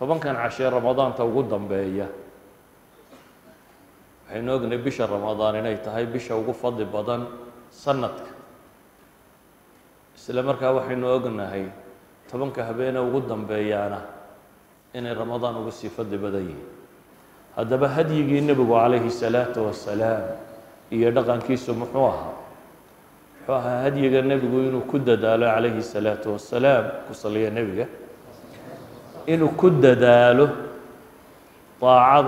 tobankan cashee Ramadaanta ugu dambeeya waxaan ognahay bisha Ramadaan inay tahay bisha ugu fadli badan sanadka isla markaa waxaan ognahay tobanka habeena ugu dambeeyana inay Ramadaan ugu sii fadli badan yihiin haddaba hadiyigii nabiga calayhi salaatu wasalaam iyo dhaqankiisu muxuu ahaa فهدي النبي إنه كدد عليه الصلاة والسلام كصلي النبي إنه كدد له طاعة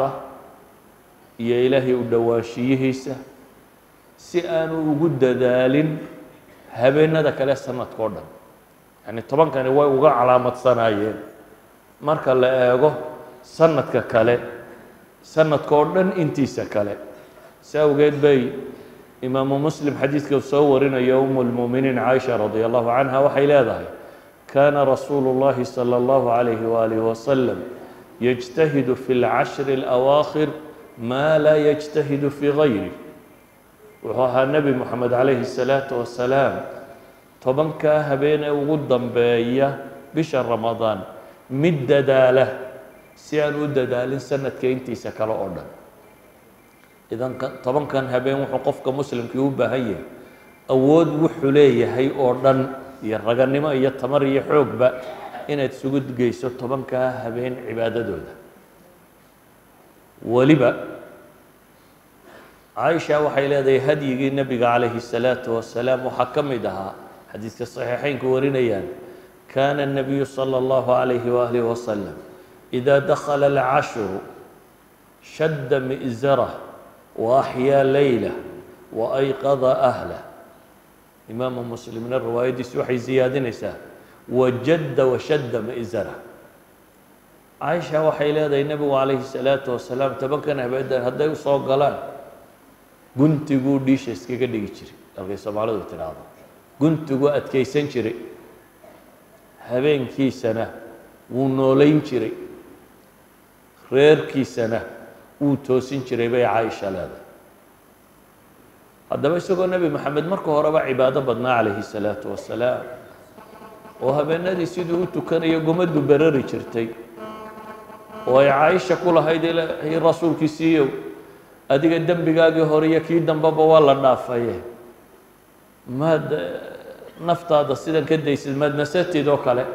يا إلهي ودواشيه سأنه وجد ذال هبنا ذاك لا سنة قرن يعني طبعا كان وقع علامة صنايع مركل لقاه سنة ككلا سنة قرن أنتي سكلا سأوجد بي إمام مسلم حديث يصورنا يوم المؤمنين عائشة رضي الله عنها وحيلها كان رسول الله صلى الله عليه وآله وسلم يجتهد في العشر الأواخر ما لا يجتهد في غيره وهو النبي محمد عليه الصلاة والسلام طبعا كهبين وغدا بيا بشهر رمضان مد داله سيان ود داله سنة كينتي سكر أردن إذا طبعا كان هبين وحقوقك مسلم كيوبا هي أود وحلي هي أوردن يرجعني ما يتمر يحوق بقى إن تسجد جيسو طبعا كهبين عبادة دولة ولبا عائشة وحيلة ذي هدي النبي عليه الصلاة والسلام وحكم دها حديث الصحيحين كورينيان كان النبي صلى الله عليه وآله وسلم إذا دخل العشر شد مئزره وأحيا ليلة وأيقظ أهله إمام مسلم من الرواية يسوحي زياد نساء وجد وشد مئزره عائشة وحيلة ذي النبي عليه الصلاة والسلام تبكنا بأدر هذا يصوغ قلان قنت يقول ديش اسكيك ديشري أغي سمع له تناظر قنت يقول أتكي سنشري هبين كي سنة ونولين شري غير كي سنة وتوسين شريبي عائشة لهذا هذا بيسوق النبي محمد مركو ربع عبادة بدنا عليه الصلاة والسلام وهب النادي سيده تكن يقوم الدبرري شرتي وهي عائشة كلها هيدي هي رسول كيسيو أديك الدم بقاقي هورية كي دم بابا والله نافية ماد نفط هذا السيدان كده يسيد ماد نسيتي دوك عليه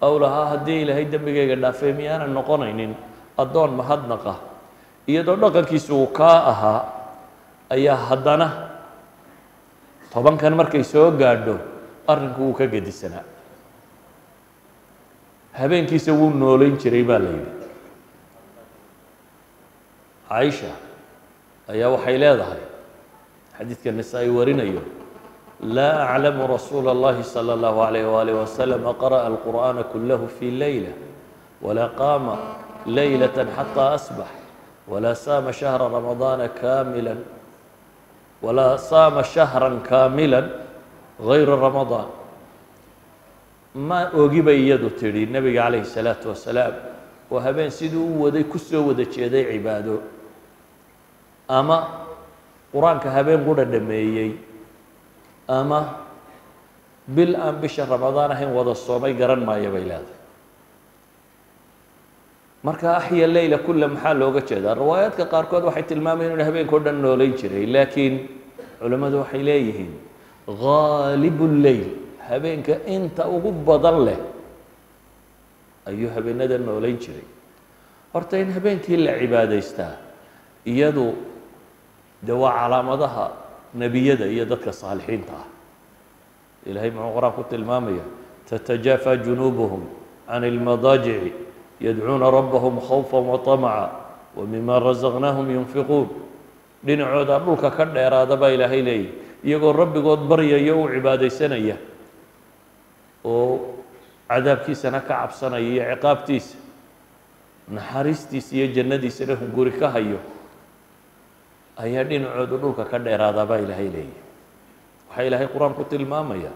أو لها هدي لهي الدم بقاقي نافية ميانا نقونين أدون مهدنقه iyadoo dhaqankiisu ka ahaa ayaa haddana tobankan markay soo gaadho arrinku uu ka gadisanaa habeenkiisa wuu nooleyn jiray baa la yidhi Aisha ayaa waxay leedahay xadiiska Nisaa'i warinayo la a'lamu rasuulallahi sallallahu alayhi wa alihi wa sallam qara'a al-qur'ana kullahu fi layla wala qama laylatan hatta asbaha ولا صام شهر رمضان كاملا ولا صام شهرا كاملا غير رمضان ما أجيب يده تري النبي عليه الصلاة والسلام وهبين سيده ودي كسو ودي شيدي عباده أما قرآن كهبين قرآن دميي أما بالآن بشهر رمضان حين وضع الصومي قرن ما يبي لهذا marka axiya leeyla kullu maxaa looga jeedaa riwaayadka qaar kood waxay tilmaamayeen in habeen koodhan nooleyn jiray laakiin culimadu waxay leeyihiin ghalibul leeyl habeenka inta ugu badan leh ayuu habeenada nooleyn jiray horta in habeenkii la cibaadaystaa iyadu dawaa calaamadaha nabiyada iyo dadka saalixiinta ah ilaahay ma quraanku tilmaamaya tatajafa junubuhum an almadaji'i يدعون ربهم خوفا وطمعا ومما رزقناهم ينفقون دين عود أبوك كذا إرادة با إلهي لي يقول ربي قد بريا يو عبادة سنية وعذاب كيس أنا كعب سنية عقاب تيس نحارس تيس يا جنة سنهم قريكا هيو أيها دين عود أبوك كذا إرادة با إلهي لي وحي إلهي قرآن قلت المامية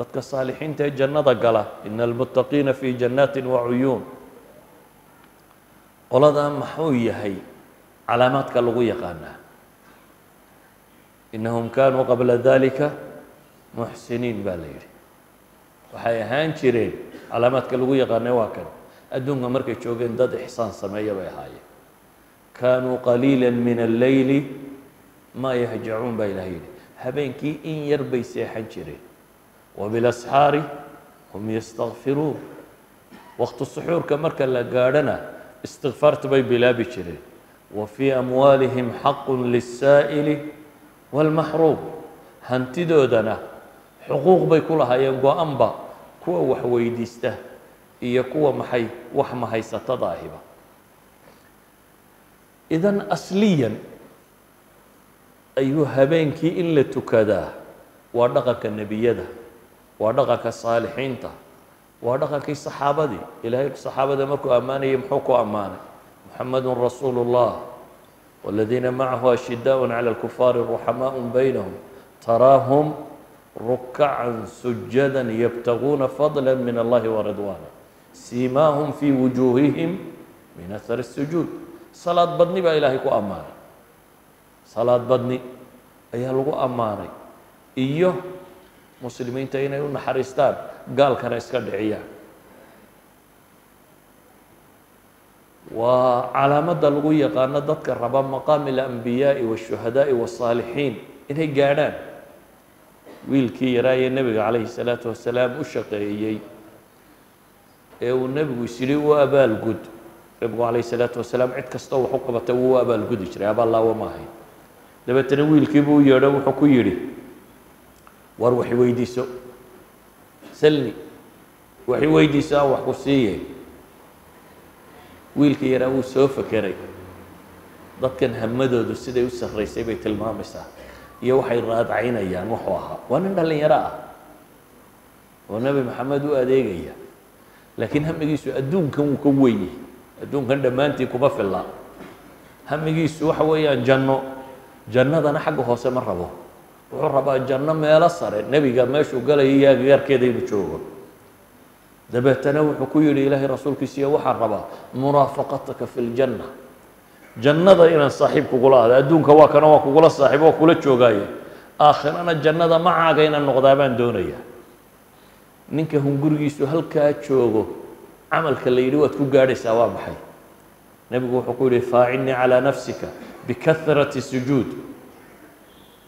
ضدك الصالحين تهي جنة قلا إن المتقين في جنات وعيون ولذا محو يحي علامات كاللغو يقانا إنهم كانوا قبل ذلك محسنين بالليل وحي هانشرين علامات كاللغو يقانا واكن أدونك مركي شوقين ضد إحسان سمية بيهاي كانوا قليلا من الليل ما يهجعون بيلهين هبينكي إن يربي سيحن شري وبالأسحار هم يستغفرون وقت السحور كمركا لقارنا استغفرت بي بلا بشري وفي أموالهم حق للسائل والمحروم هنتدودنا حقوق بي كلها ينقو أنبا كوا وحويديسته إيا كوا محي وحمحي ستضاهبة إذن أصليا أيها بينك إلا تكادا وردقك النبيادة وردقك الصالحين وردقك الصحابة دي إلهي الصحابة دي مركو أماني يمحوكو أماني محمد رسول الله والذين معه أشداء على الكفار الرحماء بينهم تراهم ركعا سجدا يبتغون فضلا من الله ورضوانه سيماهم في وجوههم من أثر السجود صلاة بدني بقى إلهي كو أماني صلاة بدني أيها لغو أماني إيوه مسلمين تاين يقولون حريستان قال كان إسكاد عيان وعلامات لغو يقان ضدك الربان مقام الأنبياء والشهداء والصالحين إنه قاعدان ويلكي يراي النبي عليه الصلاة والسلام الشقيي والنبي يسيري وأبا الجد النبي عليه الصلاة والسلام عد كستو حقبته وأبا الجد يشري أبا الله وما هي لما تنوي الكيبو يرو حكو يري وروحي ويديسو سلني وحي ويديسا وحكوسيه ويلكي يراو سوف كري ضد كان همدود السيدة يوسف رئيسي بيت المامسة iyo waxay raadacayaan wax waxa waan dhalin yara ah oo nabi maxamed uu adeegaya laakiin hamigiisu adduunkan uu ka weeyay adduunkan dhamaantii kuma filla hamigiisu waxa weeyaan janno jannadana xagga hoose ma rabo wuxuu rabaa janno meel sare nabiga meeshuu galay yarkeeda inuu joogo dabeetana wuxuu ku yiri ilaahay rasuulkiisa waxa rabaa murafaqataka fil janna جنة إن صاحب كقولها أدون كوا كانوا كقول صاحبه كل شو جاي آخرنا الجنة ما عاجينا النقدابين دونية نك هم جرجي سهل كاتشوجو عمل كليلو تكجاري سوا بحي نبغو حقولي فاعني على نفسك بكثرة السجود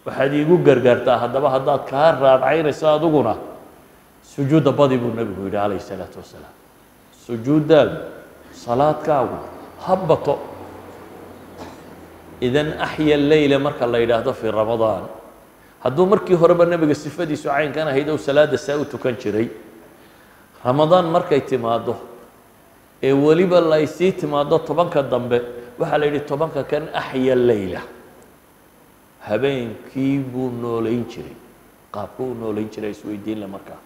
وحدي يقول جرجرتها هذا بهذا كهرب عين صادقنا سجود بدي بالنبي عليه الصلاة والسلام سجود صلاة كاو هبطوا إذن أحيا الليل مركا الله يدهده في رمضان هدو مركي هرب النبي الصفة دي سعين كان هيدو سلادة ساوتو كان شري رمضان مركا يتماده وليب الله يسي تماده طبان كان ضمبه وحالا يدي طبان كان أحيا الليلة هبين كيبو نولين شري قابو نولين شري سوي الدين لمركا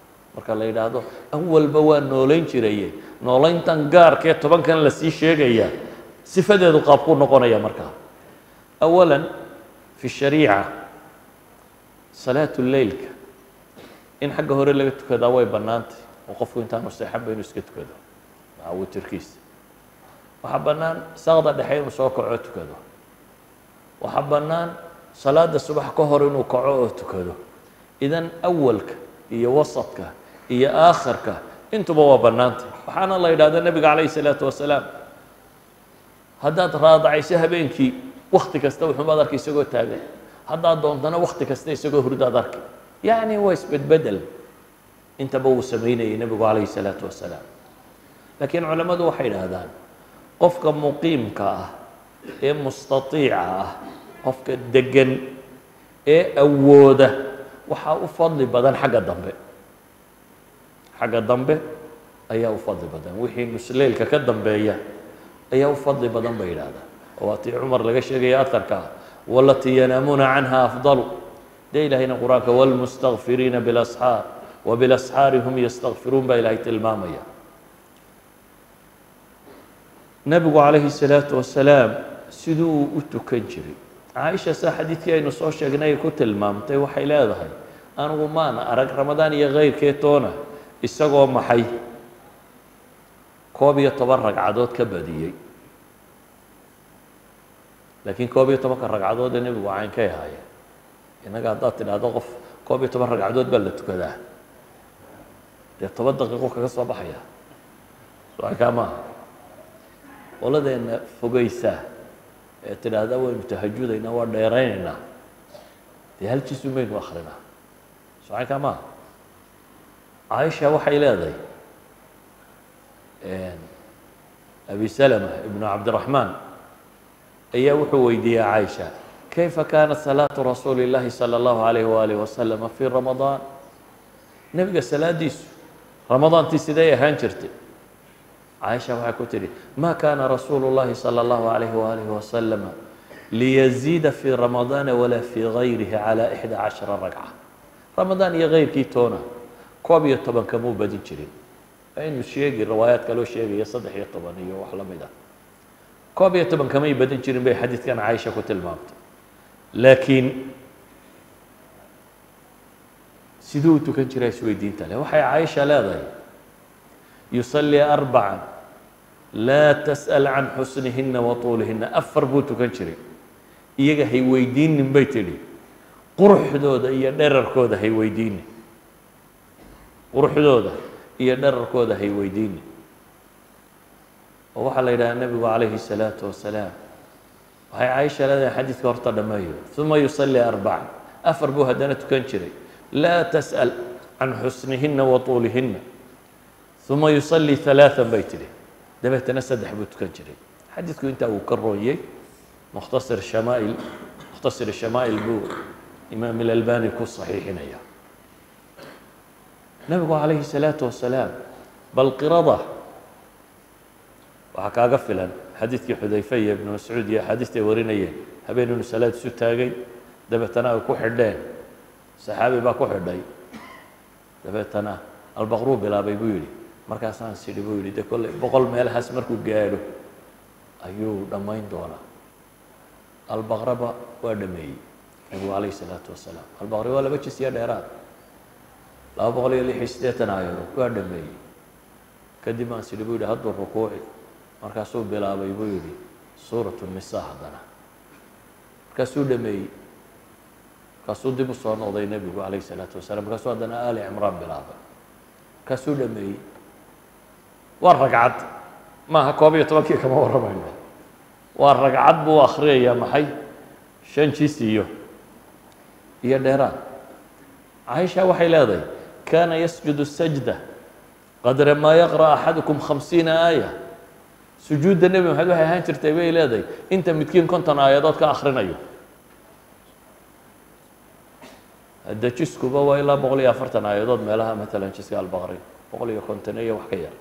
مركا الله يدهده أول بوا نولين شري نولين تنقار كي طبان كان لسي شيقيا صفة دي قابو نقونا يا مركا أولا في الشريعة صلاة الليل إن حق هوري اللي قلت كذا واي بنانتي وقفوا إنت مستحب بينو سكت كذا أو التركيز وحبنان ساغدا دحين وسوق عوت كذا وحبنان صلاة الصبح كهر إنو كعوت كذا إذن أولك هي وسطك هي آخرك أنتوا بوا بنانتي سبحان الله إذا هذا النبي عليه الصلاة والسلام هدات راضعيسها بينكي وقتك استوى حمادر كي سجوا تابع هذا الدون أنا وقتك استوى سجوا هردا درك يعني ويس بدل أنت بو سمينا النبي عليه الصلاة والسلام لكن علماء دو حين هذان قفك مقيم كاه إيه مستطيعة قفك الدجن إيه أوده وحافضل بدن حق الضمبة أيه أفضل بدن وحين مسليل كقدم بيا أيه أفضل بدن بيا هذا واتي عمر لقى شيء أثرك والتي ينامون عنها أفضل دي لهنا قراك والمستغفرين بالأسحار وبالأسحار هم يستغفرون بإلهية المامية نبي عليه الصلاة والسلام سدو أتكنجري عائشة ساحدتي أن صوش أغنى كتل مامتي وحيلا ذهي أنا ومان أرق رمضان يغير كيتونا إستغوا محي كوبي يتبرق عدود كبديي لكن كوبي طبق الرقعدود النبي وعين كي هاي إنك عضات إن هذا غف كوبي طبق الرقعدود بلت كذا يتبدق يقولك قصة بحية وعكامها ولدينا فوقيسة تلاذا ومتهجودا ينوى ديريننا هل تسمين واخرنا صحيح كما عائشة وحي لذي أبي سلمة ابن عبد الرحمن أي وحويدية عائشة كيف كانت صلاة رسول الله صلى الله عليه وآله وسلم في رمضان نبقى صلاة ديسو رمضان تسدي هانشرتي عائشة وحكوتري ما كان رسول الله صلى الله عليه وآله وسلم ليزيد في رمضان ولا في غيره على 11 ركعة رمضان يغير كيتونا كوبي طبعا كمو بدين شرين أين الشيء الروايات قالوا شيء يصدح طبعا هي وحلا ميدا كوبي طبعا كمي بدين شرين بحديث كان عائشة كتلمامت لكن سيدوتو كان شري سويدين تلا وحي عائشة لا ضي يصلي أربعا لا تسأل عن حسنهن وطولهن أفر بوتو كنشري إيجا هي ويدين من بيت لي قرح دودة إيجا نرر كودة هي ويدين قرح دودة إيجا نرر كودة هي ويدين ووحل إلى النبي عليه الصلاة والسلام وهي عائشة لنا حديث ورطة دمايو ثم يصلي أربعا أفر بوها دانتو كنشري لا تسأل عن حسنهن وطولهن ثم يصلي ثلاثا بيت له ده بيتنسد حبيبته كان جري حديثك انت ابو كرويه مختصر الشمائل بو امام الالباني كو صحيح هنا نبي عليه الصلاه والسلام بل قرضه وحكى قفلا حديثك حذيفه بن مسعود يا حديثه ورينيه هبين انه صلاه سو تاغي ده بيتنا كو خدين صحابي با كو خداي ده بيتنا البقرو بلا بيبيري markaasaan sidii buu yiri kolay 100 meel haas markuu gaaro ayuu dhamayn doonaa al-Baghraba waa dhameeyay Nabi Wali sallallahu wasallam al-Baghraba wala bajis ya dheeraad laba boqol iyo lix deetan ayuu waa dhameeyay kadib aan sidii buu yiri haddu rukuuci markaasuu bilaabay buu yiri suuratul Nisaa hadana markaasuu dhameeyay markaasuu dib u soo noqday Nabi Wali sallallahu wasallam markaasuu hadana Ali Imran bilaabay markaasuu dhameeyay والرقعد ما هكوبي توكي كما ورمينا والرقعد بو اخري يا محي شنشيسيو يا ديران عائشه وحي لادي كان يسجد السجده قدر ما يقرا احدكم 50 ايه سجود النبي محمد وحي هان جرتي وي لادي انت متكين كنت ايادات كاخرينيو هدا جسكو با ويلا 140 ايادات ميلها مثلا جسكا البقري 150 ايه وحكيا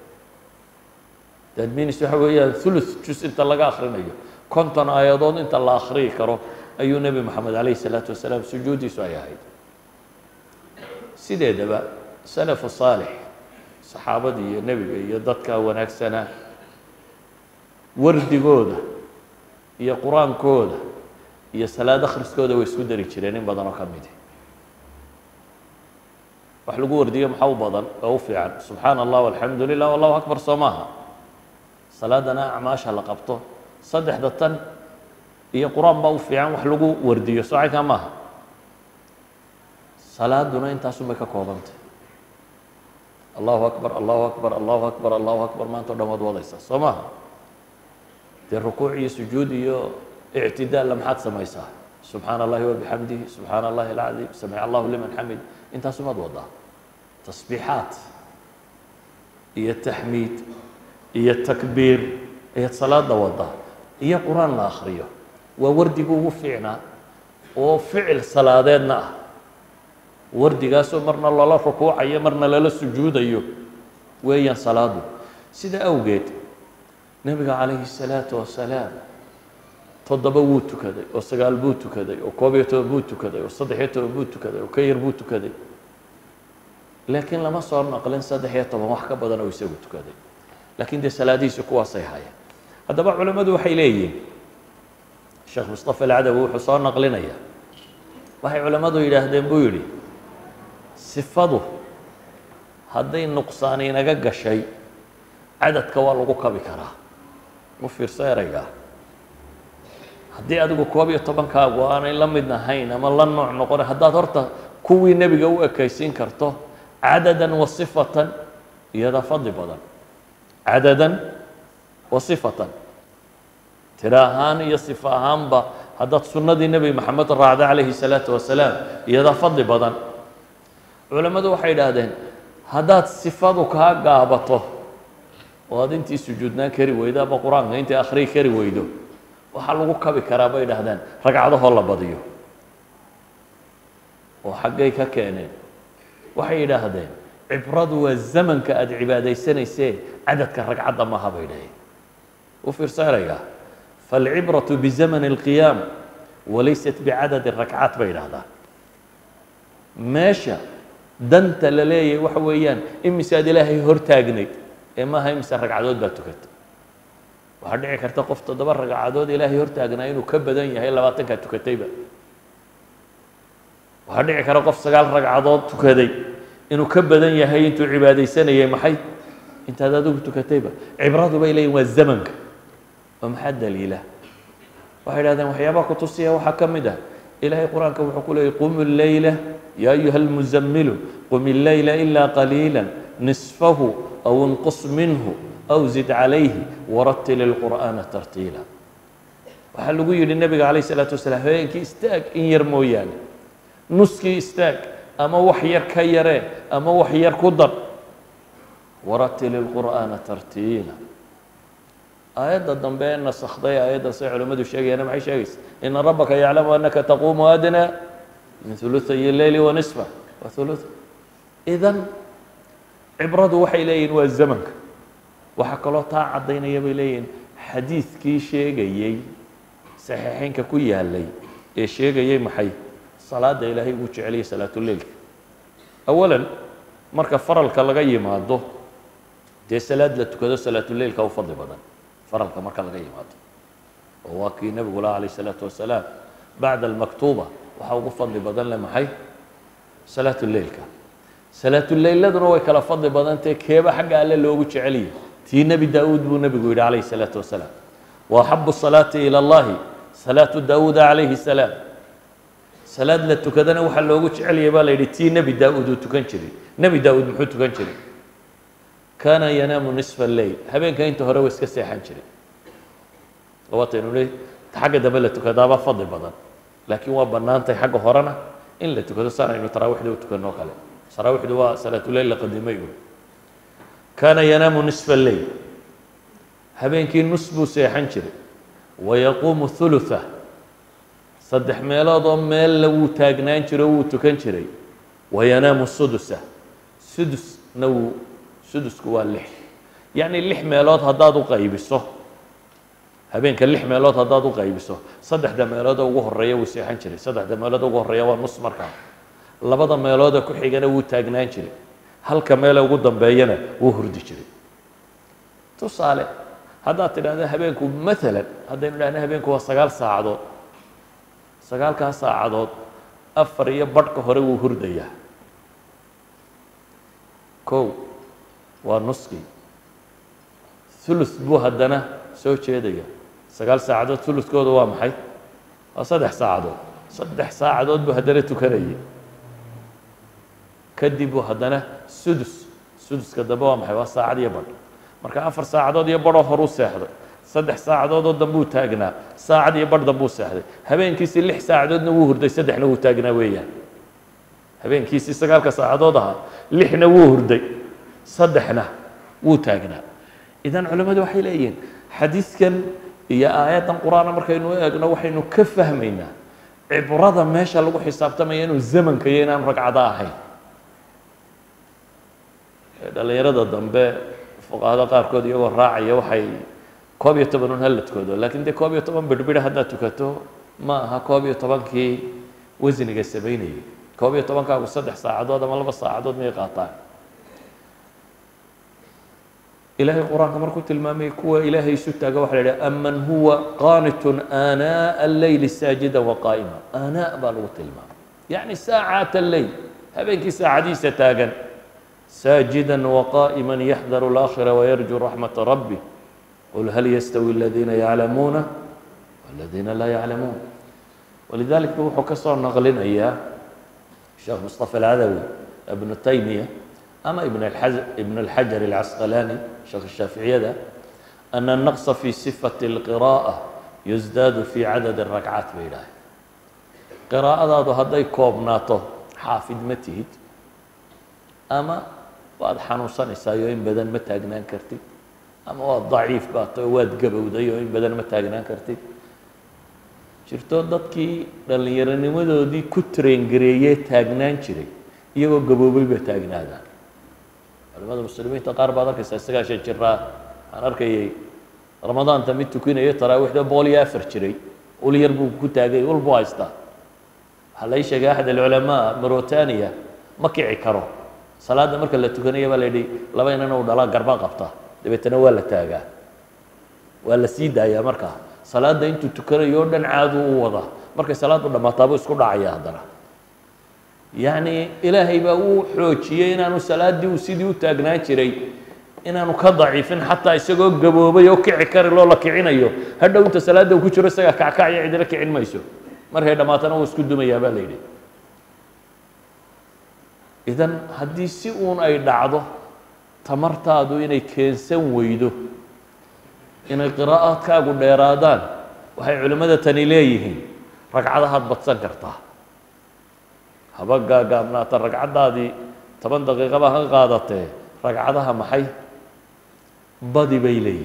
تدمينش وحويا ثلث جزء انت لا اخرينيو كنتن ايادون انت لا اخري كرو ايو نبي محمد عليه الصلاه والسلام سجودي سوياهيد سيده دبا سلف صالح صحابتي النبي يا ددكا وناغسنا ورديغودا يا قران كودا يا صلاه اخرسكودا وي اسكو دري جيرين بدنو كميدي wax lagu wardiyo maxaa u badan oo fiican subhan allah walhamdulillah wallahu akbar samaha صلاتنا أعماشها لقبته صدح دتن هي قرآن بوفي عن وحلقو وردية صاعي كماها صلاة دونين انت سمك كوبنت الله أكبر الله أكبر الله أكبر الله أكبر ما أنت رمض وليس صماها الركوع سجود اعتدال لم حد سميسا سبحان الله وبحمده سبحان الله العظيم سمع الله لمن حمد انت سمد وضع تصبيحات هي التحميد هي التكبير هي الصلاة دوضة هي قرآن الآخرية ووردقه وفعنا وفعل صلاتنا وردقه سمرنا الله ركوع يمرنا لله سجود أيه وهي صلاته سيدا أوجد نبي عليه الصلاة والسلام تضبوا بوتو كذا وسقال بوتو كذا وكوبيتو بوتو كذا وصدحيتو بوتو كذا وكير بوتو كذا لكن لما صارنا قلنا صدحيتو ومحكة بدنا ويسويتو كذا لكن دي سلاديس كوا صيحايا هذا بعض علماء وحي ليه الشيخ مصطفى العدوي وحصان نقلنا اياه وحي علماء الى هدين بيولي صفاده هدين نقصانين اقق شيء عدد كوالقوكا بكرا وفير سيريا هدي ادقو كوابي طبعا كابوانا لمدنا هينا ما لنوع نقول هدا ترتا كوي نبي قوي كيسين كرتو عددا وصفة يدا فضي بدن عددا وصفة تراهان يا صفاهان با هذا سنة النبي محمد الرعد عليه الصلاة والسلام يدا فضل بدن علماء وحيد هذين هذا صفاته كعابته وهذا أنت سجودنا كري ويدا بقرآن أنت آخري كري ويدو وحلقك بكرابي هذين رجعته الله بديه وحقيك كأنين وحيد هذين عبرد والزمن كأد عبادة سنة سنة عدد كرجعته ما هبيله وفي صيرها فالعبرة بزمن القيام وليست بعدد الركعات بين هذا ماشى دنت للي وحويان إمي ساد إلهي هرتاقني إما هاي مسا ركعات باتوكت وهدعي كرتا قفت دبر ركعات إلهي هرتاقني إنه كبدا هي لا باتنكا توكتيبا وهدعي كرتا قفت سقال ركعات توكدي إنه كبدا هي أنتو عبادي سنة يا محي أنت هذا دوك توكتيبا عبرته بيلي والزمنك ومحد دليله وحيدا هذا وحيابك تصيها وحكم ده إلهي قرآن كوحكولي قم الليلة يا أيها المزمل قم الليل إلا قليلا نصفه أو انقص منه أو زد عليه ورتل القرآن ترتيلا وحلقوا للنبي عليه الصلاة والسلام هيك استاك إن يرمويان نسكي استاك أما وحير كيري أما وحير كدر ورتل القرآن ترتيلا آيات الضمبين نسخضي آيات صحيح علماء الشيخ أنا معي شيخ إن ربك يعلم أنك تقوم أدنى من ثلثي الليل ونصفه وثلث إذا عبرد وحي لين والزمن وحكى له طاعة دين يبي لين حديث كي شيء صحيحين ككوي هاللي الشيء جاي محي صلاة إلهي وجه عليه صلاة الليل أولا مركب فرلك الله جاي مع الظهر دي صلاة لتكذب صلاة الليل كأو فضل بدن فرلك مركب الله جاي مع الظهر وواكي النبي عليه الصلاة والسلام بعد المكتوبة وحاول فضل بدن لما حي صلاة الليل كا صلاة الليل لا دروي كلا فضل بدن تكيبة حق الله اللي هو وجه عليه تي نبي داود والنبي عليه الصلاة والسلام وأحب الصلاة إلى الله صلاة داود عليه السلام صلاة لتكذب وحاول وجه عليه بالي تي نبي داود وتكنشري نبي داود محوت تكنشري كان ينام نصف الليل هبين كان انت هروس كسي حنشري وطنوا لي حق دبلتك هذا فضل بدن لكن هو بنانتي حق هورنا ان لا تكذا صار انه تراويح دو تكنو قال تراويح دو صلاه الليل قديمه كان ينام نصف الليل هبينكي نصبو سيحنشري ويقوم ثلثه صدح ميلادو ميل لو تاغنان جيرو وتكنشري وينام السدسه سدس نو سدس كوا اللح يعني اللح ميلاد هدادو قيبسو هبينك اللح ميلاد هدادو قيبسو صدح دا ميلاد وغو هريا وسيحان جري صدح دا ميلاد وغو هريا ونص مركا لبدا ميلاد كو خيغنا و تاغنان جري هلكا ميل ugu dambeeyana wuu hurdi jiray tusaale hada tirada habeenku مثلا hadaynu dhaahna habeenku waa 9 saacadood 9 ka saacadood afar iyo badhka hore wuu hurdaya ko ونصكي ثلث بو هدنا سو شيديا سقال ساعدود ثلث كود وامحي وصدح ساعدود صدح ساعدود بهدرته كريه كدي بو هدنا سدس سدس كدبا وامحي وساعد يبر مركا افر ساعدود يبرو هرو ساحده صدح ساعدود دبو تاغنا ساعد يبر دبو ساحده هبين كيسي لح ساعدودنا وو هردي صدحنا وو تاغنا ويان هبين كيسي سقالك ساعدودها لحنا وو هردي صدحنا وتاجنا إذا علماء وحي لين حديث كان يا آيات القرآن مركين وياجنا وحي إنه كفهمينا عبارة ماشى لو حساب تمينه الزمن كينا مرجع ضاحي اللي يرد الضمبة فقهاء قاركود يو الراعي وحي كوبي طبعاً هلا تكودو لكن ده كوبي طبعاً بدبير هذا تكتو ما ها كوبي طبعاً كي وزن جسبيني كوبي طبعاً كأو صدح ساعدود ما لبس ساعدود ميقاطع إلهي القرآن كما قلت المامي كوا إلهي ستة قوحة أمن هو قانت آناء الليل ساجدا وقائما آناء بلوط الماء يعني ساعات الليل هبينك ساعة دي ستاقا ساجدا وقائما يحذر الآخرة ويرجو رحمة ربي قل هل يستوي الذين يعلمون والذين لا يعلمون ولذلك روحوا كسر نغلنا إياه الشيخ مصطفى العدوي ابن تيمية أما ابن الحجر العسقلاني شيخ الشافعية ده أن النقص في صفة القراءة يزداد في عدد الركعات بإله قراءة هذا كوبناته حافظ متيت أما بعد حنوصان يسايوين بدن متاجنان كرتي أما هو ضعيف باطي واد قبو دايوين بدن متاجنان كرتي شرتو دكي دليرني مدو دي كترين غرييه تاجنان شري يو قبو بيبي تاجنان علماء المسلمين تقارب هذا كيساسكا شيء جرا أنا أركي رمضان تميت تكون أي تراويح ده بولي آفر شري ولي يربو كتاجي والبوايستا هل أي شيء أحد العلماء مروتانيا ما كيعكروا صلاة مركل التكونية ولا دي لبين أنا وضلا قربا قبطة دبي تناول التاجا ولا سيدا يا مركها صلاة ده أنتوا تكرر يوردن عادوا وضع مركل صلاة ولا ما طابوس كل عيا هذا يعني إلهي بقول حوشي إن أنا صلاة دي وسيدي وتاجنا شري إن أنا كضعيفين حتى يسقوا جبوبي يوكع كار الله كعين أيوه هذا وأنت صلاة ده وكشر سجى كعكع يعدلك عين ما يسوي مره هذا ما تناول سكود ما يبالي إذن هدي سئون أي دعوة تمرت هذا إن كنسن ويده إن القراءات كأقول إرادان وهي علماء تنيليهن ركعتها بتسكرتها هبقى قامنا الركعة دي 8 دقيقة بها قادته ركعتها محي بدي بيلي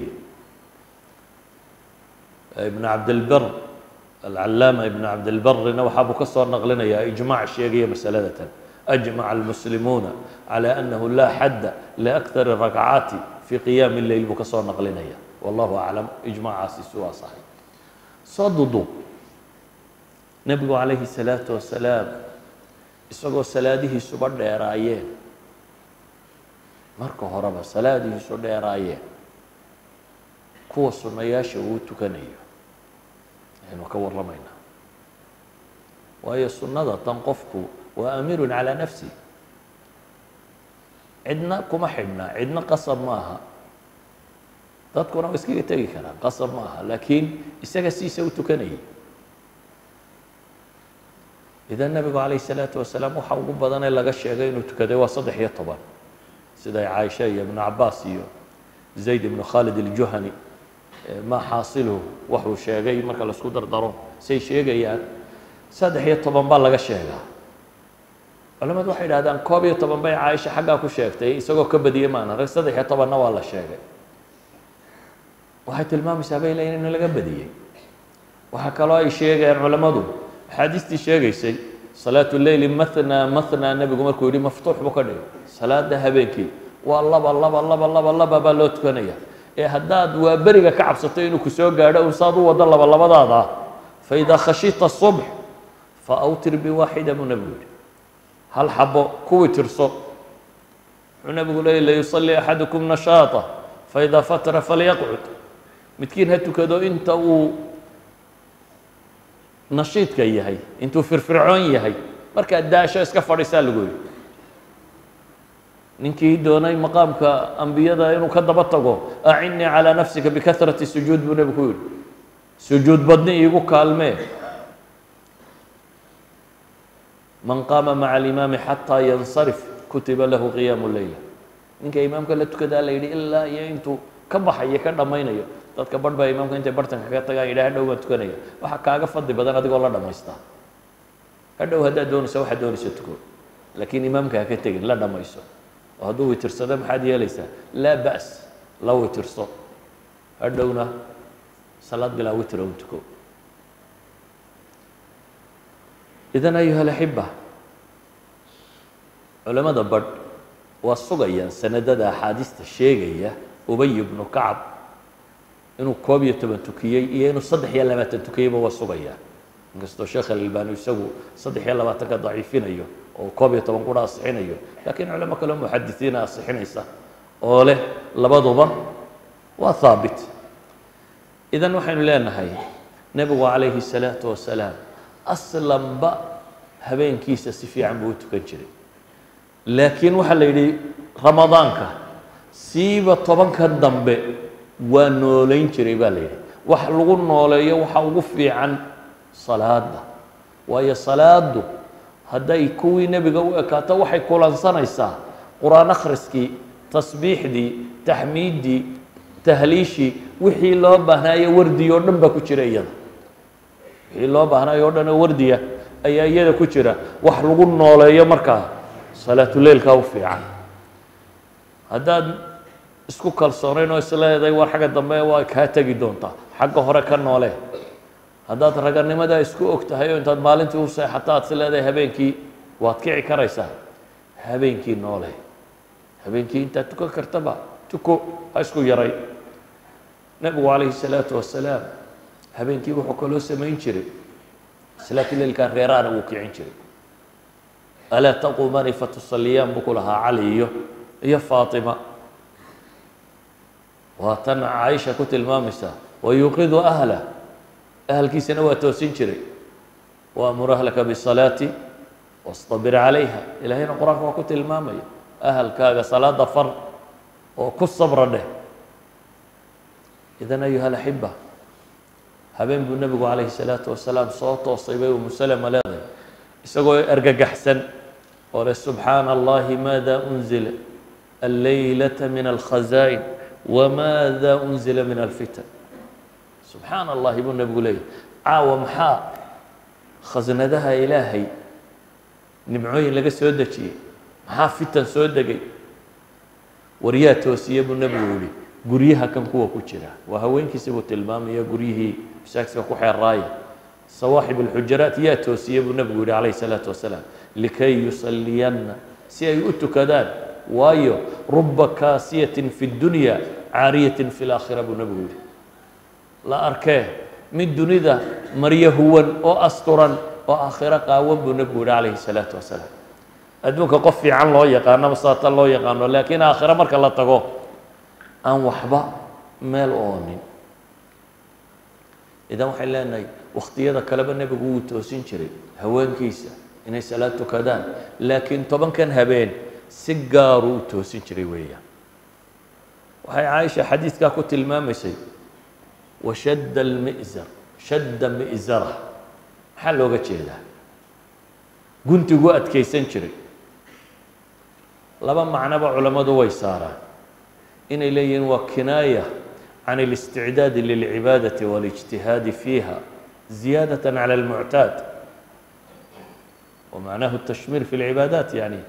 ابن عبد البر العلامة ابن عبد البر نوح أبو كسر نقلنا يا إجماع الشيعية مسألة أجمع المسلمون على أنه لا حد لأكثر الركعات في قيام الليل أبو كسر نقلنا يا والله أعلم إجماع عاسسوها صحيح صددوا نبي عليه الصلاة والسلام isagoo salaadihiisu ba dheeraayeen marka horeba salaadihiisu dheeraayeen kuwa sunnayaasha uu tukanayo aynu ka warramaynaa waayo sunnada tan qofku waa amirun calaa nafsi cidna kuma xidhnaa cidna qasab maaha dadkuna waa iskaga tegi karaan qasab maaha laakiin isaga siisa u tukanayay إذا النبي عليه الصلاة والسلام وحوق بدن إلا قشعين وتكذب وصدح يطبع سيدة عائشة بن عباسيو زيد بن خالد الجهني ما حاصله وحو شاقي مركل السودر ضرور سي شاقي يعني صدح يطبع بالله قشعها ولما تروح إلى هذا الكوب يطبع بين عائشة حقها كل شافتي سوق كبدي يمانا صدح يطبع نوال الشاقي وحتى المامس أبي لين إنه لقبدي وحكى له شاقي علماء حديثي شيغيسي صلاة الليل مثنى مثنى النبي قمر كوري مفتوح بكري صلاة ذهبينكي والله والله والله والله والله بابا لو تكونيا إيه هداد وبرقة كعب سطين وكسو قاعدة وصادوا وضل والله بضاضة فإذا خشيت الصبح فأوتر بواحدة من النبي هل حبوا كوي ترصو النبي يقول لا يصلي أحدكم نشاطه فإذا فتر فليقعد متكين هاتو كدو أنت و نشيط كي هي انتو فرفرعون هي مركا داشا اسكفر رساله يقول نينكي دوناي مقامك انبياء انو كدبطقو اعني على نفسك بكثره السجود بنقول سجود بدني يقو كالمه من قام مع الامام حتى ينصرف كتب له قيام الليله نينكي امامك لا تكدا ليدي الا انتو كبخاي كدمينيو dadka badba imaamka intee bartanka ka tagaa ilaahay dhowga tukanaya waxa kaaga fadli badan adigoo la dhameystaa hadhow hadaa doonayso waxa doonayso tuko laakiin imaamka ka tagin la dhameeyso haduu witirsada maxaad yeelaysaa la baas la witirso hadhowna salaad bila witiro tuko idan ayuha alhibba culimada bad waa sugayaan sanadada axaadiista sheegaya Ubay ibn Ka'b إنه كوب يتبنتكيه إنه صدح يلا ما تنتكيه بوا صغير قصدوا شيخ الألباني يسووا صدح يلا ما تك ضعيفين أيوه أو كوب يتبنقول أصحين أيوه لكن علماء كلام محدثين أصحين إسا أوله لبضبة وثابت إذا نحن لا نهاية نبي عليه الصلاة والسلام أصلا بق هبين كيس سفي عم بوتكنجري لكن وحلي رمضانك سيب طبعا كالدنب ونولين تريبالي وحلقون نولي وحوقفي عن صلاة وهي صلاة هذا يكوي نبي قوكاتا وحي كولان صنايسا قرآن أخرسكي تصبيح دي تحميد دي تهليشي وحي الله بهنايا وردي يودن بكوشرة يلا وحي الله بهنايا يودن وردية أي يلا كوشرة وحلقون نالا يا مركا صلاة الليل كوفي عن هذا اسكو كالصورين وسلا ذي ورحق الضمية وكاتجي دونتا حق هركان نالا هذا ترجع نمدا اسكو أكتهاي وانت مالنتي وصي حتى سلا ذي هبينكي واتكعي كريسة هبينكي نالا هبينكي انت تكو كرتبا تكو اسكو يري نبي عليه الصلاة والسلام هبينكي وحكلو سمين شري صلاة الليل كان غيران وكيعين شري ألا تقومان فتصليان بكلها علي يا فاطمة واتن عائشة كتل مامسة ويوقظ أهله أهل كي سنوى توسين شري وأمر أهلك بالصلاة واصطبر عليها إلى هنا قرآن وكتل مامي أهل كاغا صلاة ظفر وكل صبر له إذن أيها الأحبة هبين بالنبي عليه الصلاة والسلام صوته وصيبه ومسلم لاذي يسقوا أرجع أحسن قال سبحان الله ماذا أنزل الليلة من الخزائن وماذا أنزل من الفتن سبحان الله بالنبي لي عاومحا خزندها إلهي نبعوين لقى سودتي محا فتن سودتي ورياته سيب النبي لي guriyaha kan kuwa ku jira waa haweenkiisa oo tilmaamaya guriyihii shakhsiga ku xeeraaya sawaahib alhujurat ya tawsiyabu nabigu alayhi salatu wasalam likay yusalliyanna si ay u tukadaan waayo rubba kaasiyatin fi dunya aariyatin fil akhirah nabigu la arkay mid dunida mariya huwan oo asturan oo aakhira qaawan nabigu alayhi salatu wasalam adduunka qof fiican loo yaqaan masaata loo yaqaan laakiin aakhira marka la tago أن وحبا مال أونين إذا وحي لنا وقتي هذا كلام النبي قوي توسين شري هوان كيسة إن الصلاة كذا لكن طبعا كان هبين سجارو توسين شري ويا وحي عايشة حديث كاكو تلمامسي وشد المئزر شد مئزره حلو قتشي له كنت وقت كيسين شري لما معنا بعلماء دوي صارا إن إليين وكناية عن الاستعداد للعبادة والاجتهاد فيها زيادة على المعتاد ومعناه التشمير في العبادات يعني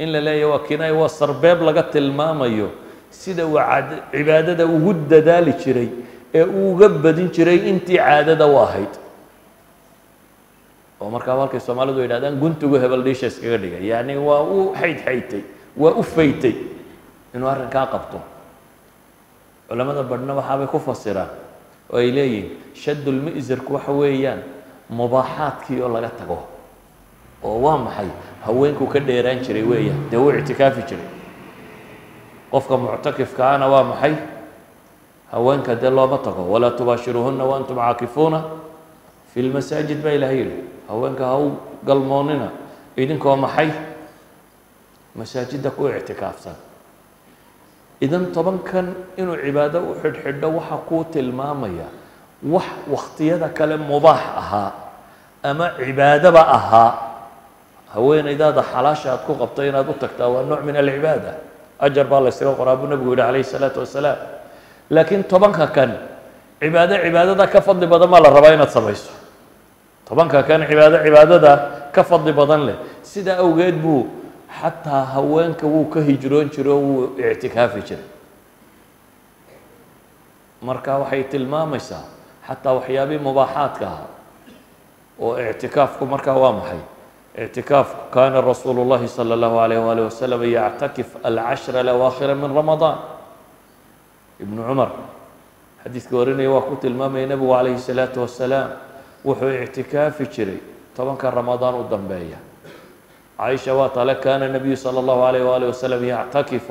إن لا يوكناية وصرباب لقت الماميو سيدا وعد عبادة وجد دالي شري وقبد شري أنت عادة واحد ومركا مالك الصومالي دو إلى أن كنت وهبل ليش يعني وحيد حيتي وأفيتي إنه أرنكا قبطه علماء بدنا وحابي كفصيرا وإليه شد المئزر كوحويان مباحات كي يقول لك تقوه ووام حي هوينكو كده يران شريوية دوي اعتكافي شري قفك معتكف كأنا وام حي هوينك ده الله بطقه ولا تباشروهن وأنتم عاكفون في المساجد ما إلهيله هوينك هو قلموننا إذنك وام حي مساجد كو اعتكاف سنة إذن طبعا كان إنه عبادة وحد حدة وحقوت المامية وقتي هذا كلام مباح أها أما عبادة بأها هوين إذا حلاشة تكون قبطين أدوتكتا والنوع من العبادة أجر بالله يستوى قرابه النبي عليه الصلاة والسلام لكن طبعا كان عبادة دا كفضل بدن ما للرباينة تصبيسه طبعا كان عبادة دا كفضل بدن له سيدا أوجد بو حتى هوانك وكهجرون شرو اعتكافي شر مركا وحي تلمامسا حتى وحيابي مباحاتك واعتكافك مركا وامحي اعتكاف كان الرسول الله صلى الله عليه واله وسلم يعتكف العشر الاواخر من رمضان ابن عمر حديث كوريني وكوت المامي نبو عليه الصلاه والسلام وحو اعتكافي شري طبعا كان رمضان والضنبيه عائشة وطلق كان النبي صلى الله عليه وآله وسلم يعتكف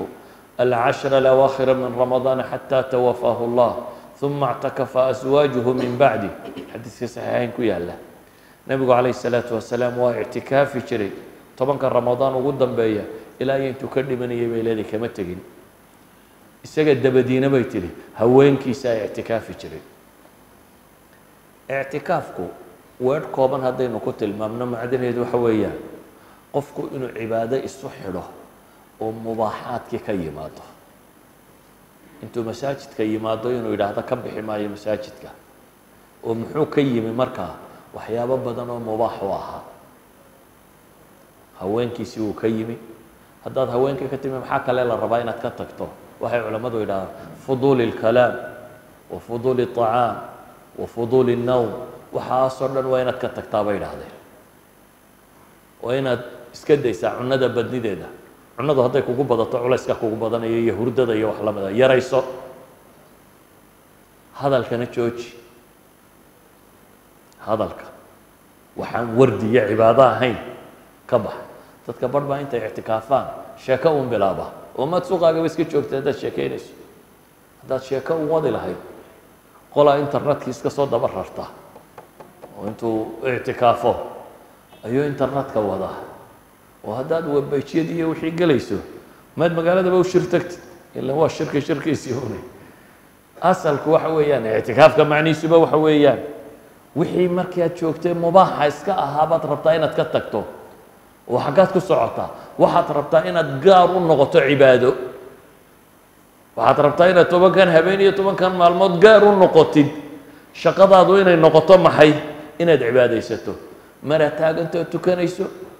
العشر الأواخر من رمضان حتى توفاه الله ثم اعتكف أزواجه من بعده حديث في صحيحين كويا الله النبي عليه الصلاة والسلام واعتكاف شري طبعا كان رمضان وقدا بيا إلى أن تكلمني بلادي كما تجين استجد بدين بيتي لي هوينكي سا اعتكاف شري اعتكافكو وين كوبن هذا نقطة الممنوع معدن يدو حويا قفكو إنه عبادة السحرة ومباحات كي يماته intuu masaajidka yimaado inuu yiraahdo ka bixi maayo masaajidka oo muxuu ka yimi markaa waxyaabo badan oo mubaax u ahaa haweenkiisi uu ka yimi haddaad haweenka ka timi maxaa kale la rabaa inaad ka tagto waxay culimadu yiraahdaan fuduul al-kalaam wa fuduul al-ta'aam wa fuduul an-nawm waxa soo dhan waa inaad ka tagtaa bay yiraahdeen oo inaad iska daysaa cunada badnideeda cunadu haday kugu badato culayska kugu badanayo iyo hurdada iyo wax la mid ah yarayso hadalkana jooji hadalka waxaan wardiyo cibaado ahayn ka bax dadka barba inta i'tikaafaan sheeko u bilaaba oo ma suuqaaga iska joogtay dad sheekeynayso dad sheeko u wadi lahayd qola internetka iska soo daba rarta oo intuu i'tikaafo ayo internetka wada وهذا هو بيتشيدية وحي قليسو ماد مقالة بو شرتكت إلا هو الشركة شركة سيوني أسألك وحويان اعتكافك معني سبا وحويان وحي مركيات شوكتين مباحة اسكا أهابات ربطا إنا تكتكتو وحقاتك سعطا وحات ربطا إنا تقارو النغطو عبادو وحات ربطا إنا توبان كان هبيني توبان كان معلومات قارو النغطين شقضا دوينا النغطو محي إنا دعبادة يساتو مرتاق انت تكنيسو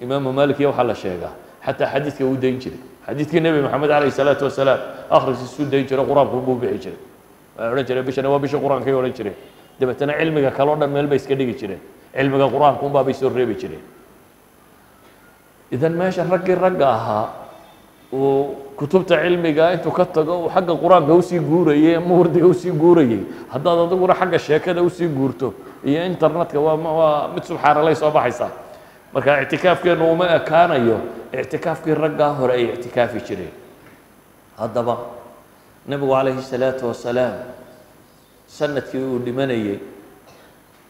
إمام مالك يوحى الشيخة حتى حديثك هو دينجري حديثك النبي محمد عليه الصلاة والسلام أخرج السود دينجري قرآن كبو بيجري رجل بيش أنا وبيش قرآن كيو رجري دبت أنا علمك كالورنا من البيس كديك جري علمك قرآن كومبا بيسور ريبي جري إذا ما يشرح رقاها وكتبت علمك أنت وكتبه وحق القرآن بيوسي قوري مورد يوسي قوري هذا ضروري حق الشيخة يوسي قورته هي إنترنت ومتسبحان الله صباح يصح marka i'tikaafkeenu uma akaanayo i'tikaafkii ragga hore ay i'tikaafi jireen hadaba nabigu alayhi salaatu wasalaam sanadkii uu dhimanayay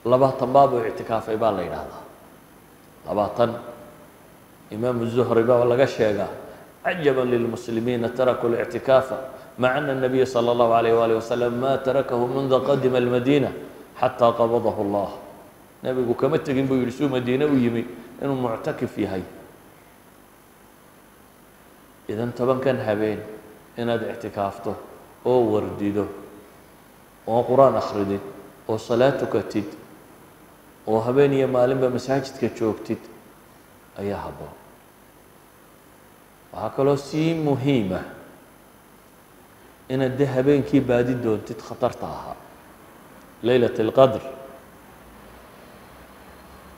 20 baab oo i'tikaafay baa la yiraahdaa 20 imaam az-zuhri baa laga sheega ajaban lil muslimiina taraku al-i'tikaafa ma'anna an-nabiy sallallahu alayhi wa alihi wa sallam ma tarakahu منذ qadima al-madina hatta qabadahu Allah nabigu kama tagin buu yiri soo madiina u yimi inuu mu'takif yahay idan taban kan habeen inaad i'tikaafto oo wardido oo quraan akhridid oo salaato katid oo habeen iyo maalinba masaajidka joogtid ayaa habboon waxa kale oo si muhiim ah inaad habeenkii baadi doontid khatarta aha laylatul qadr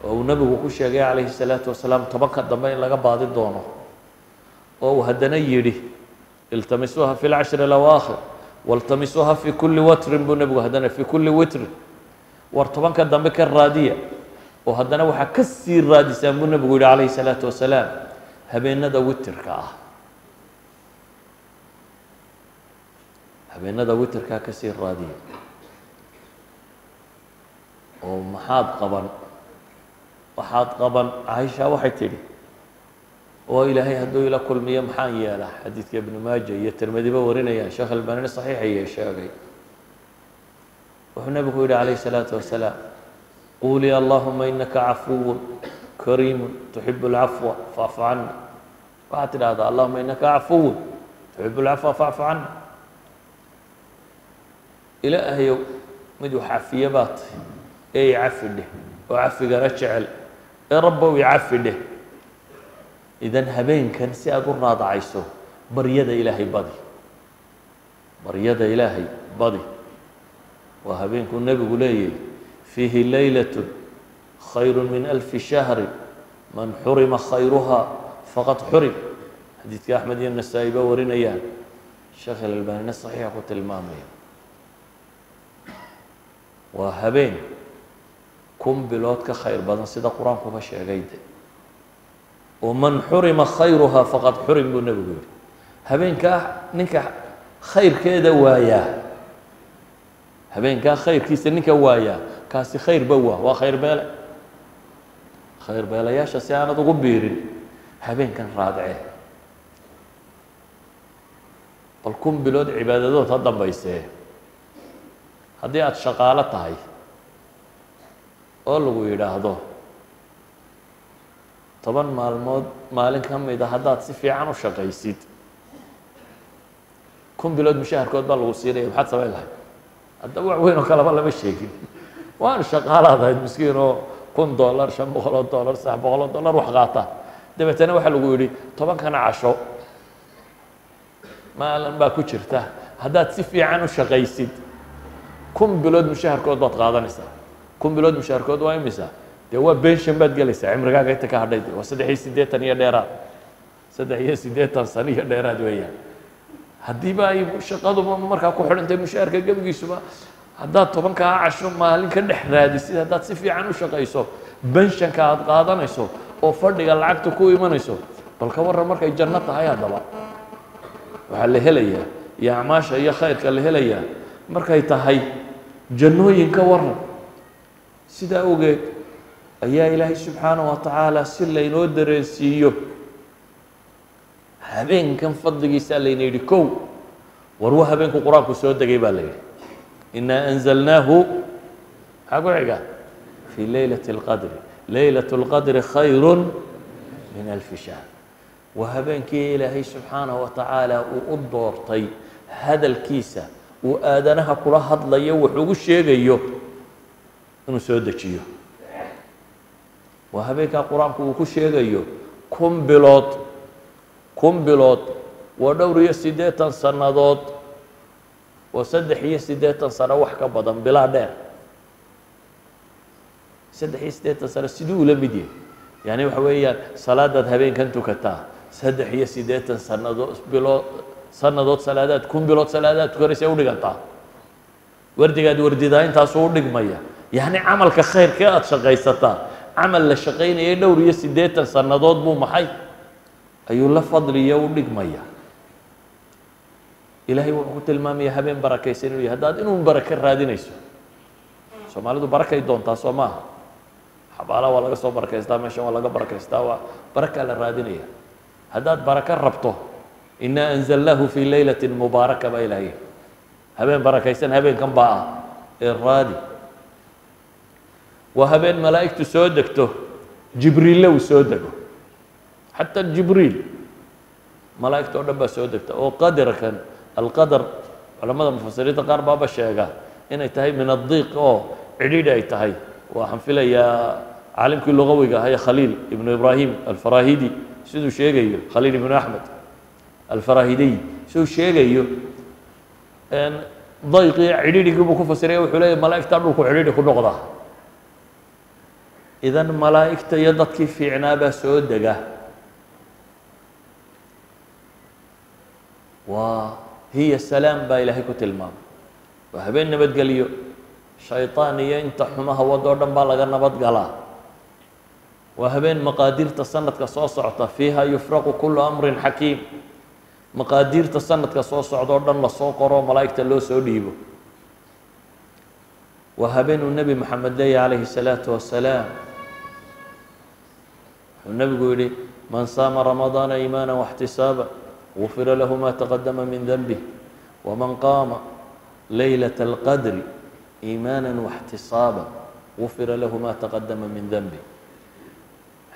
oo nabigu ku sheegay alayhi salaatu wasalaam tabaka dambe in laga baadi doono oo hadana yiri iltamisuha fi al-ashr al-awakhir waltamisuha fi kulli watr nabigu hadana fi kulli watr wartabanka dambe ka raadiya oo hadana waxa ka sii raadisa nabigu yiri alayhi salaatu wasalaam habeenada witrka ah habeenada witrka ka sii raadiya oo maxaad qaban waxaad qaban Aisha waxay tiri oo Ilaahay haduu ila kulmiyo maxaan yeela xadiiska Ibn Majah iyo Tirmidhi ba warinaya Sheikh Albani saxiixay sheegay wuxuu nabigu yiri alayhi salaatu wasalaam qul ya allahumma innaka afuwwun kariimun tuhibbul afwa fa'fu anna waatida allahumma innaka afuwwun tuhibbul afwa fa'fu anna ilaahayo mid waxa fiyabaat ay afidhi وعفق رجعل ربو يعفي له إذن هبين كان سيأقول راضع عيسو بريد إلهي بضي بريد إلهي بضي وهبين كن نبي قليل فيه ليلة خير من 1000 شهر من حرم خيرها فقد حرم حديث أحمد بن السائب ورنيان شيخ الألباني الصحيح قلت المامي وهبين كم بلوتك خير بدن سيدا قرآن كما شاء ومن حرم خيرها فقد حرم بالنبي هبين كا نكح خير كذا وايا هبين كان خير كيسنك وايا كاسي خير بوا وخير بالا خير بالا يا شاسيانة غبير هبين كان رادعه بل كن بلود عبادته تضم بيسه هدي أتشقالة تاي أولو يراهدو طبعا مالمود مالك هم إذا حدات سفي عنو شقيسيد كن بلود مشاهر كود بالغو سيري بحد سوي لها الدوع وينو كلا بالله مش هيك وأنا شقالة هاي مسكينو كن دولار شم بخلو دولار ساعة بخلو دولار وحقاته دبتنا وحلو يقولي طبعا كان عشو مالن با ku jirta hadaad si fiican u shaqaysid kun bilood mushaharkood baad qaadanaysaa kun bilood mushaharkood waa imisa de waa pension baad galaysaa cimrigaaga inta ka hadhay waa 380 iyo dheeraad 380 sano iyo dheeraad weeyaan hadii ba ay shaqadu marka ku xidhantay mushaharka gabigiisuba hadaad 10 ka casho maalin ka dhex raadisid hadaad si fiican u shaqayso pensionka aad qaadanayso oo fadhiga lacagta ku imanayso balka waran markay janno tahay hadaba وحال هليا يا عماشة يا خير قال هليا مركي تهي جنوي كورنا سيدا اوجد يا إلهي سبحانه وتعالى سلي نودر سيو هبين كان فضي سالي نيركو وروها بينكو قراكو سودا جيبالي إنا أنزلناه في ليلة القدر ليلة القدر خير من ألف شهر وهبنك إلهي سبحانه وتعالى وأضرطي هذا الكيسة وآدنها كلها هضلي وحوق الشيء جيو إنه سودك جيو وهبنك القرآن كل شيء جيو كم بلاد ودور يسديتا صنادات وصدح يسديتا صراوح كبدا بلا دار صدح يسديتا صار سدو لم يدي يعني وحويا صلاة هبين كنتو كتا صدح هي سيدات صندوق بلو صندوق صلاة كون بلو صلاة كوريس أولي كتا وردي قد وردي داين تاسو أولي مية يعني عمل كخير كات شقي ستا عمل للشقين إيه دور هي سيدات صندوق بو محي أيو الله فضل يا أولي مية إلهي وقت المامي هبين بركة سنوي هداد إنه بركة رادي نيسو سمالدو بركة يدون تاسو ماها حباله ولا قصو بركة إسلام مشان ولا بركة إسلام بركة للرادينية هداد بركة ربطه إنا أنزلناه في ليلة مباركة بإلهي هبين بركة إسلام هبين كم باع الرادي وهبين ملائكته سودكته جبريل وسودكه حتى جبريل ملائكته ربا سودكته وقدر كان القدر علماء المفسرين قال بابا الشيخ إن يتهي من الضيق أو عديدة يتهي وحنفله يا عالم كل لغوي هي خليل ابن إبراهيم الفراهيدي سيدو شيء خليل ابن أحمد الفراهيدي سيدو شيء أن ضيق عديد يجيبوا كفسرية وحلاه ملاك تعرفوا عديد كل نقطة إذا ملاك تيضت كيف في عنابة سود دجاه وهي السلام بإلهي كتلمام وهبين بدقليو شيطانية انت حماها ودوردن بالا نبات قلا وهبين مقادير تصنت كصوصعة فيها يفرق كل أمر حكيم مقادير تصنت كصوصعة دوردن لصوقر وملائكة اللو سوديبو وهبين النبي محمد عليه الصلاة والسلام النبي يقول من صام رمضان إيمانا واحتسابا غفر له ما تقدم من ذنبه ومن قام ليلة القدر إيمانا واحتصابا غفر له ما تقدم من ذنبه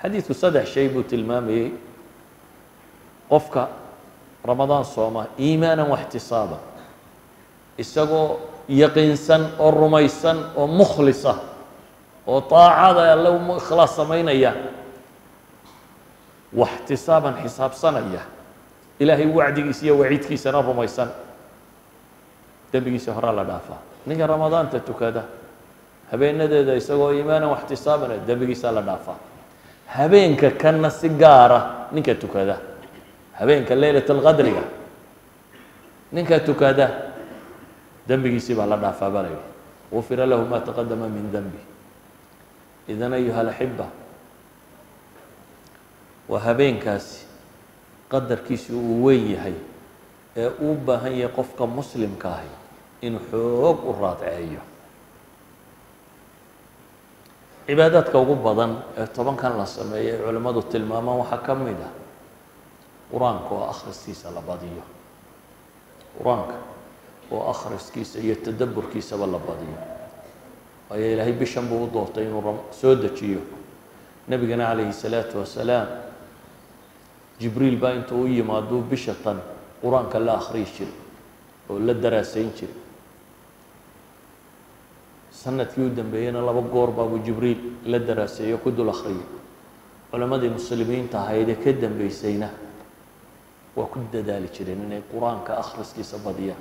حديث صدح شيبو تلمامي قفك رمضان صومه إيمانا واحتصابا إساقو يقينسا أو رميسا أو مخلصة أو طاعة لو إخلاص سمين إياه واحتصابا حساب سنة إياه إلهي وعدك إسيا وعيدك سنة رميسا دبي سهرة لدافع نيجي رمضان تتكاده هبين ندى يسوى إيمانا واحتسابا دبي سالا دافع هبين كان السجارة نيجي تكاده هبين كليلة الغدر نيجي تكاده دبي سيبالا دافع بلاي غفر له ما تقدم من ذنبه إذا أيها الأحبة وهبين كاسي قدر كيسي وويه هي وبهي قفك مسلم كاهي إن حوق الراتعية عبادات كوجب بدن طبعا كان لسمية علماء التلمامة وحكمي ده ورانك وآخر السيسة لبادية ورانك وآخر السيسة هي التدبر كيسة لبادية وهي لهي بشنبه وضغطين ورم سودة شيء نبينا عليه الصلاة والسلام جبريل باين توي ما دو بشطن قرآن كلا أخريش شر ولا دراسين شر سنة يودن بينا الله بقور بابو جبريل لا دراسة يقود الأخرية علماء المسلمين تهايدا كدن بيسينا وكد ذلك شرين إن القرآن كأخرس كي سبادية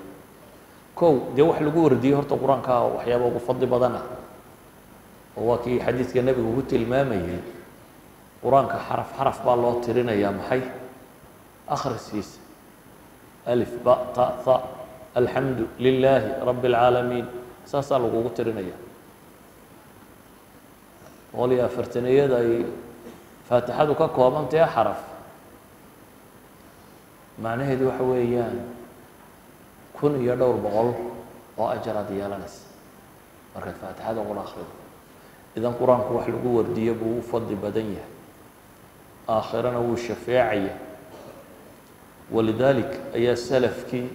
كو دي وح لقور دي هرت القرآن كوحيا بابو فضي بدنا هو كي حديث النبي هو تلمامي قرآن كحرف حرف بالله ترينا يا محي أخرس كيس ألف باء تاء ثاء الحمد لله رب العالمين ساسا لوغو ترينيا وليا فرتنيه داي فاتحه كا كوبنتي حرف معناهيد waxa weeyaan 1200 oo ajrad yeelanas marka faatixada ugu akhriyo idan quraanku wax lagu wardiyo buu fadli badan yahay aakhirana wuu shafaaciya ولذلك أي السلف كي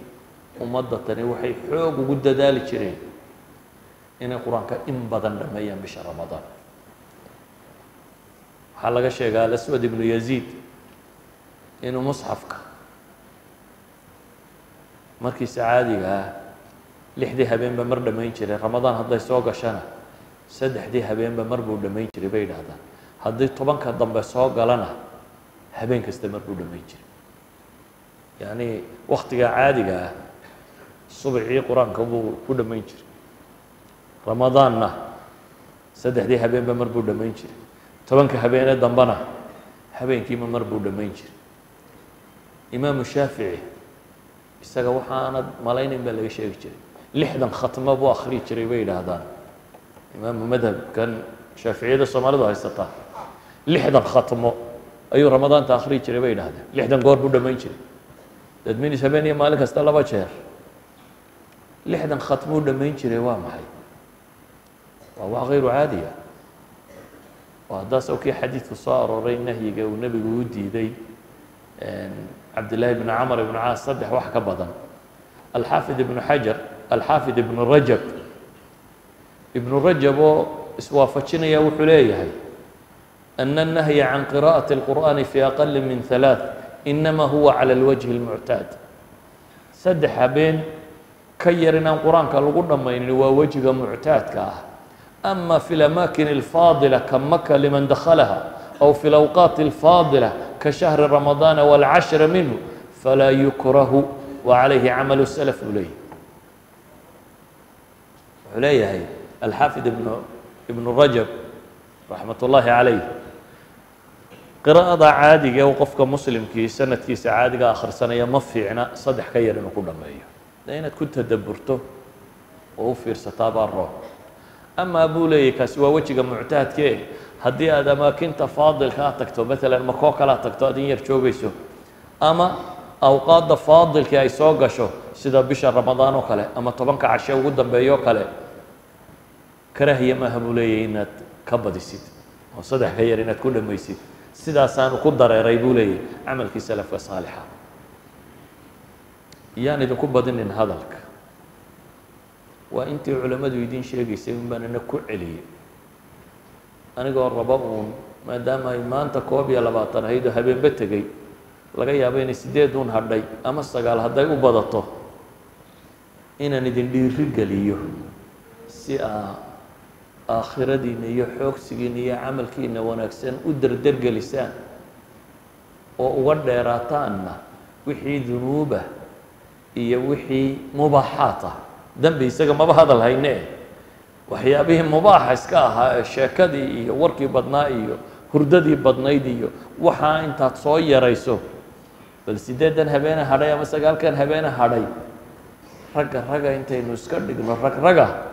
ومضتني وحي حوق وقد ذلك شرين إن القرآن كإن بدن رميا بشهر رمضان حلقة شيء قال أسود بن يزيد إنه مصحفك مركي سعادي قال لحديها بين بمر رميا شرين رمضان هذا يسوق شنة سد حديها بين بمر رميا شرين بين هذا هذا طبعا كضم بسوق لنا هبين كستمر رميا شرين يعني وقتها عادي صبحي قرآن كبو كل ما ينشر رمضاننا سدح دي هبين بمربود ما ينشر طبعا كهبين الدنبنا هبين كيما مربود ما ينشر إمام الشافعي استجا وحنا ملاين بلا شيء يشري لحدا ختمه بآخر يشري بيد هذا إمام مذهب كان شافعي ده صمارد هاي استطاع لحدا ختمه أي رمضان تآخر يشري بيد هذا لحدا قربود ما ينشر دادميني سبيني مالك استلبا شهر لحدا ختموا دمين شري وامحي وهو غير عادية وهذا سوكي حديث صار ورين نهي والنبي ودي ذي عبد الله بن عمر بن عاص صدح وحكى بضن الحافظ ابن حجر الحافظ ابن رجب اسوافشنا يا وحليه أن النهي عن قراءة القرآن في أقل من ثلاث إنما هو على الوجه المعتاد سدح بين كيرنا القرآن كالقرآن ما ينوى وجه معتاد كاه أما في الأماكن الفاضلة كمكة لمن دخلها أو في الأوقات الفاضلة كشهر رمضان والعشر منه فلا يكره وعليه عمل السلف عليه الحافظ ابن رجب رحمة الله عليه قراءة عادية وقفك مسلم كي سنة كيس عادية آخر سنة يا مفيعنا صدح كير إنه كل ما يجي لأن كنت تدبرته ووفر ستابع الروح أما أبو ليك سوى وجهك معتاد كي هدي هذا ما كنت فاضل كاتكتو مثلا مكوك لا تكتو دينير شوبيسو أما أوقات فاضل كي يسوق شو سيدا بشهر رمضان وكله أما طبعا كعشاء وقدام بيوكله كراهية ما أبو ليك كبد يسيد وصدح كير إنه كل ما يسيد سيداسان وقدر يريبوا لي عمل في سلف صالحة يعني إذا كبد إن هذلك وأنت علماء يدين شيء يسمون بأننا كعلي أنا قال ربابون ما دام ما أنت كوبي على باطن هيدا هبين بتجي لقيا بين السديد دون هداي أمس قال هداي وبضته إن ندين للرجاليه سأ آخر دينية حوكسينية عمل كينا ونكسن ودر درق لسان وودر راتانا وحي ذنوبه إيا وحي مباحاته ذنبي ساقا ما بهذا الهينين وحيا بهم مباح اسكاها الشاكدي إيا وركي بدنائي هرددي بدنائي وحا انت تصوي يا ريسو بل سيدادا هبينا هرايا مسا قال كان هبينا هرايا رقا انت نسكردك رقا